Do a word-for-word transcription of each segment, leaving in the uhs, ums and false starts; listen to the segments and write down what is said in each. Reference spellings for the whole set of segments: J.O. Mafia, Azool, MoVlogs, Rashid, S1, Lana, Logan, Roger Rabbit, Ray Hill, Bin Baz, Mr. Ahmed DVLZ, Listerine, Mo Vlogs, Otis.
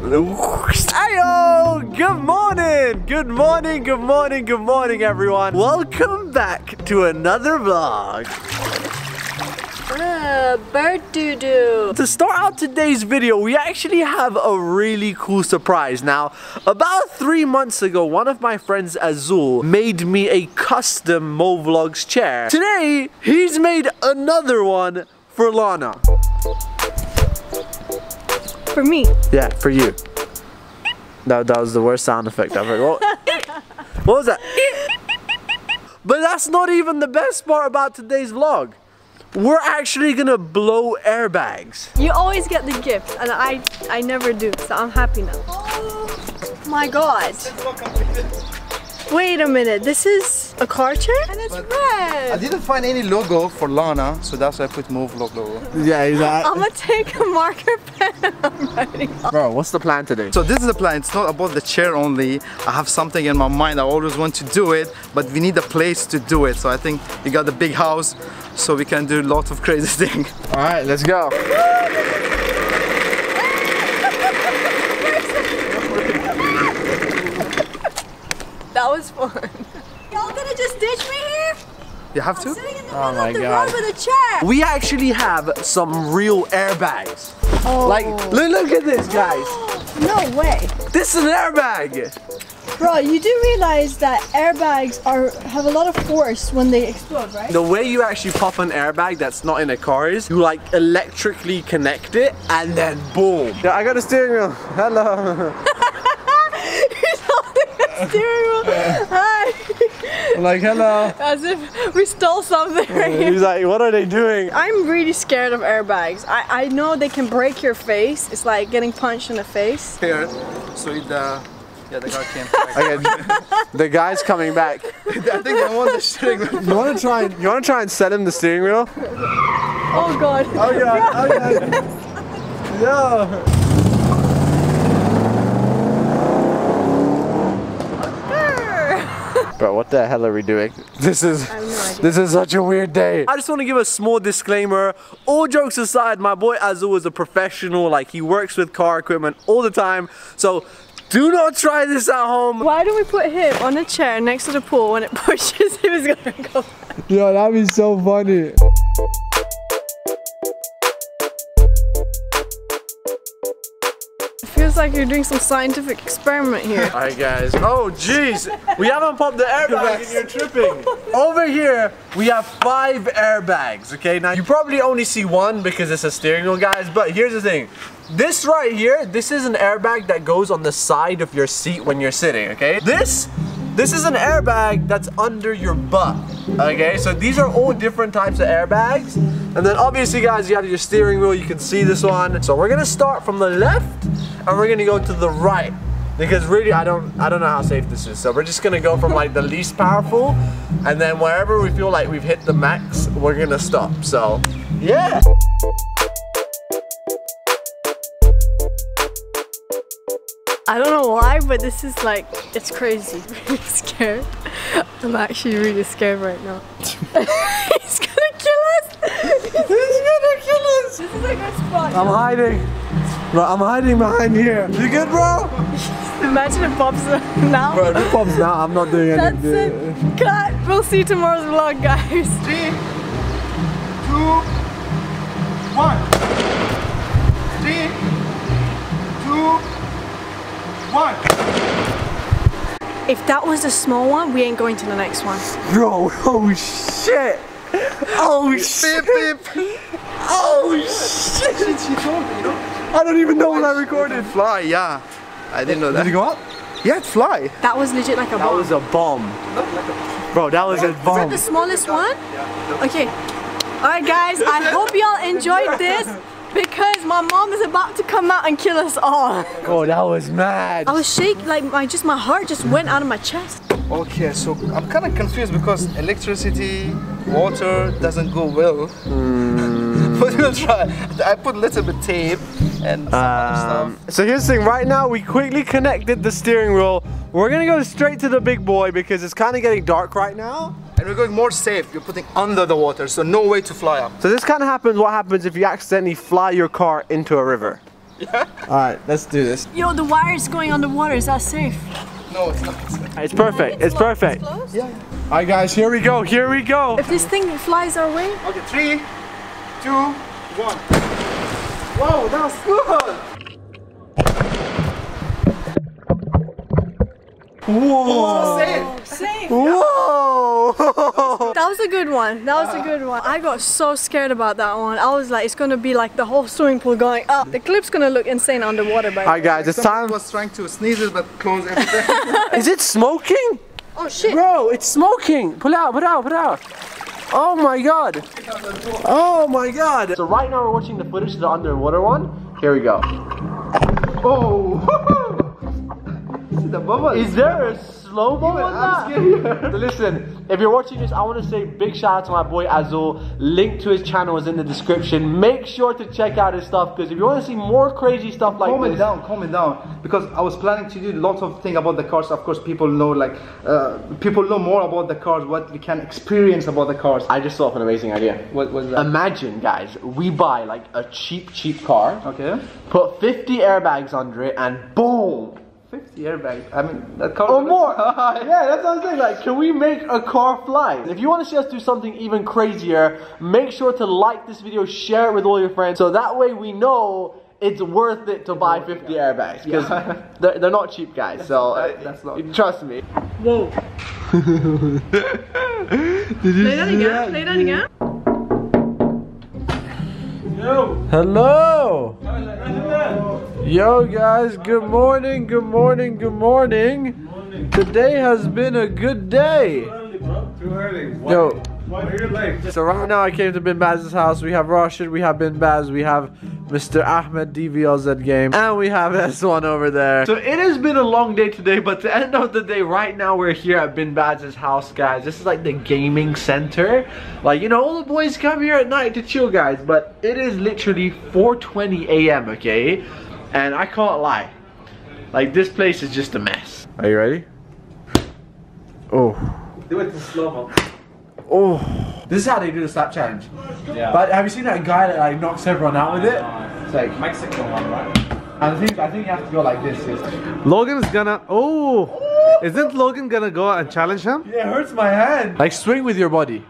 Ayo! Good morning! Good morning, good morning, good morning, everyone. Welcome back to another vlog. Uh, bird doo-doo. To start out today's video, we actually have a really cool surprise. Now, about three months ago, one of my friends, Azool, made me a custom MoVlogs chair. Today, he's made another one for Lana. For me? Yeah, for you. That, that was the worst sound effect ever. What, what was that? But that's not even the best part about today's vlog. We're actually gonna blow airbags. You always get the gift, and I, I never do, so I'm happy now. Oh my god. Wait a minute, this is a car chair? And it's but red! I didn't find any logo for Lana, so that's why I put MoVlog logo. Yeah, exactly. I'm gonna take a marker pen and I'm writing off. Bro, what's the plan today? So this is the plan, it's not about the chair only. I have something in my mind, I always want to do it, but we need a place to do it. So I think we got the big house, so we can do lots of crazy things. Alright, let's go. That was fun. Y'all gonna just ditch me here? You have to? I'm sitting in the middle of the road with a chair. We actually have some real airbags. Oh. Like, look, look at this, guys. No way. This is an airbag. Bro, you do realize that airbags are have a lot of force when they explode, right? The way you actually pop an airbag that's not in a car is you like electrically connect it and then boom. Yeah, I got a steering wheel. Hello. Hi. I'm like, hello. As if we stole something right here. He's like, what are they doing? I'm really scared of airbags. I, I know they can break your face. It's like getting punched in the face. Here, so it, uh, yeah, the guy came back. Okay, the guy's coming back. I think I want the steering wheel. You want to try and, you want to try and set him the steering wheel? Oh god. Oh yeah, oh yeah. Yeah. Bro, what the hell are we doing? This is this is such a weird day. I just want to give a small disclaimer. All jokes aside, my boy Azool is a professional. Like, he works with car equipment all the time. So do not try this at home. Why do we put him on a chair next to the pool when it pushes him? It's gonna go back. Yo, that'd be so funny. Feels like you're doing some scientific experiment here. Alright guys, oh jeez, we haven't popped the airbags and you're tripping. Over here, we have five airbags, okay? Now you probably only see one because it's a steering wheel, guys, but here's the thing. This right here, this is an airbag that goes on the side of your seat when you're sitting, okay? This, this is an airbag that's under your butt, okay? So these are all different types of airbags. And then obviously guys, you have your steering wheel, you can see this one. So we're gonna start from the left, and we're gonna go to the right because really I don't I don't know how safe this is, so we're just gonna go from like the least powerful, and then wherever we feel like we've hit the max, we're gonna stop. So yeah. I don't know why, but this is like, it's crazy. I'm really scared. I'm actually really scared right now. He's gonna kill us. He's gonna kill us. This is like our spot. I'm hiding. Bro, I'm hiding behind here. You good, bro? Imagine it pops now. Bro, if it pops now, I'm not doing anything. That's it. Cut. We'll see you tomorrow's vlog, guys. Three, two, one. Three, two, one. If that was a small one, we ain't going to the next one. Bro, oh shit. Oh shit. Oh shit. She told me, you know? I don't even know what I recorded. Fly, yeah. I didn't know that. Did it go up? Yeah, it fly. That was legit like a bomb. That was a bomb. Bro, that was a bomb. Is that the smallest one? Yeah. Okay. Alright guys, I hope y'all enjoyed this because my mom is about to come out and kill us all. Oh, that was mad. I was shaking, like my just my heart just went out of my chest. Okay, so I'm kind of confused because electricity, water doesn't go well. Mm. But we'll try. I put a little bit of tape and some um, other stuff. So here's the thing, right now we quickly connected the steering wheel. We're gonna go straight to the big boy because it's kind of getting dark right now. And we're going more safe, you're putting under the water, so no way to fly up. So this kind of happens what happens if you accidentally fly your car into a river. Yeah. All right, let's do this. Yo, the wire is going underwater. Is that safe? No, it's not. It's perfect. It's perfect. It's yeah. All right, guys. Here we go. Here we go. If this thing flies our way. Okay, three, two, one. Whoa, that was good. Whoa. That was safe. Safe. Whoa. That was a good one. That was a good one. I got so scared about that one. I was like, it's gonna be like the whole swimming pool going up. The clip's gonna look insane underwater. By all right, guys, it's time. I was trying to sneeze it, but close everything. Is it smoking? Oh shit! Bro, it's smoking. Pull out, pull out, pull out. Oh my god. Oh my god. So right now we're watching the footage of the underwater one. Here we go. Oh. The bubble. Is there a slow mo on that? Listen, if you're watching this, I want to say big shout out to my boy Azool. Link to his channel is in the description. Make sure to check out his stuff, because if you want to see more crazy stuff like comment this. Comment down, comment down. Because I was planning to do lots of things about the cars. Of course, people know like, uh, people know more about the cars, what we can experience about the cars. I just thought of an amazing idea. What was that? Imagine, guys, we buy like a cheap, cheap car. Okay. Put fifty airbags under it and boom. fifty airbags, I mean, that car or more! Yeah, that's what I'm saying, like, can we make a car fly? If you want to see us do something even crazier, make sure to like this video, share it with all your friends, so that way we know it's worth it to buy fifty airbags, because yeah. they're, they're not cheap, guys, so uh, that's not trust me. Whoa! Did you play that again, play that again. Yo! Hello! Hello. Yo guys, good morning, good morning, good morning. Good morning. Today has been a good day. Too early, bro. Too early. What? Yo. What are you late? So right now I came to Bin Baz's house. We have Rashid, we have Bin Baz, we have Mister Ahmed D V L Z game, and we have S one over there. So it has been a long day today, but at the end of the day, right now we're here at Bin Baz's house, guys. This is like the gaming center. Like, you know, all the boys come here at night to chill, guys, but it is literally four twenty A M, okay? And I can't lie, like this place is just a mess. Are you ready? Oh. Do it in slow-mo. Oh. This is how they do the slap challenge. Yeah. But have you seen that guy that like knocks everyone out with it? It's like Mexican one, right? I think I think you have to go like this. Logan's gonna. Oh. Isn't Logan gonna go out and challenge him? Yeah, it hurts my hand. Like swing with your body.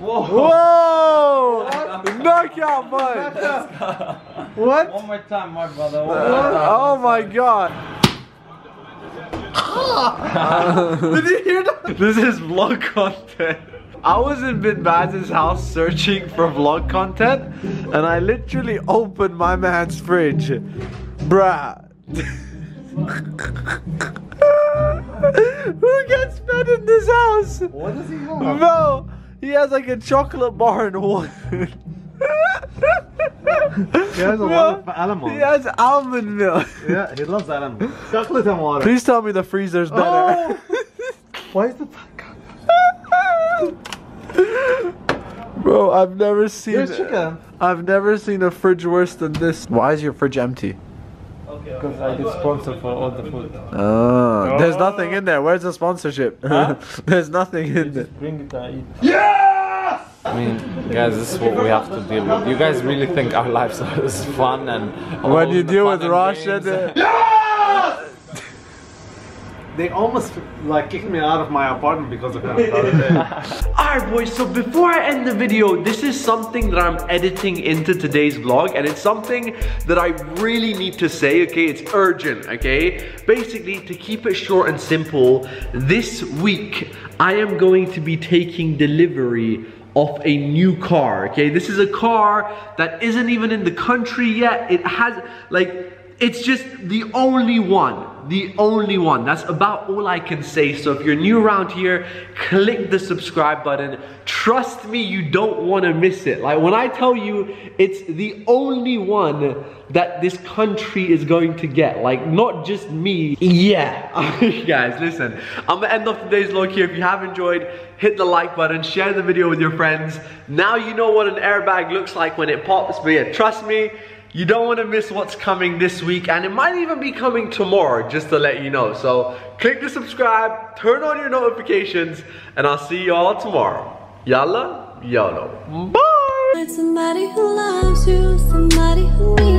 Whoa! Whoa. Knockout, bud! What? One more time, my brother. One uh, more time. Oh my god! Did you hear that? This is vlog content. I was in Bin Baz's house searching for vlog content, and I literally opened my man's fridge. Bruh. Who gets fed in this house? What does he have? Bro. He has like a chocolate bar and one. He has a lot of almond. He has almond milk. Yeah, he loves almond. Chocolate and water. Please tell me the freezer's better. Oh. Why is the Bro, I've never seen chicken. I've never seen a fridge worse than this. Why is your fridge empty? Because I get sponsored for all the food. Oh, there's nothing in there. Where's the sponsorship? Huh? There's nothing in there. Bring it and eat. Yes! I mean, guys, this is what we have to deal with. You guys really think our lives are as fun and... When you deal with Russia... They... Yes! They almost, like, kicked me out of my apartment because of that. Alright boys, so before I end the video, this is something that I'm editing into today's vlog, and it's something that I really need to say, okay? It's urgent, okay? Basically, to keep it short and simple, this week I am going to be taking delivery of a new car, okay? This is a car that isn't even in the country yet. It has, like, it's just the only one. The only one. That's about all I can say. So if you're new around here, click the subscribe button. Trust me, you don't want to miss it. Like when I tell you, it's the only one that this country is going to get. Like not just me. Yeah. Guys, listen. I'm gonna end off today's vlog here. If you have enjoyed, hit the like button. Share the video with your friends. Now you know what an airbag looks like when it pops. But yeah, trust me. You don't want to miss what's coming this week, and it might even be coming tomorrow, just to let you know. So click the subscribe, turn on your notifications, and I'll see y'all tomorrow. Yalla, yolo. Bye! Find somebody who loves you, somebody who needs you.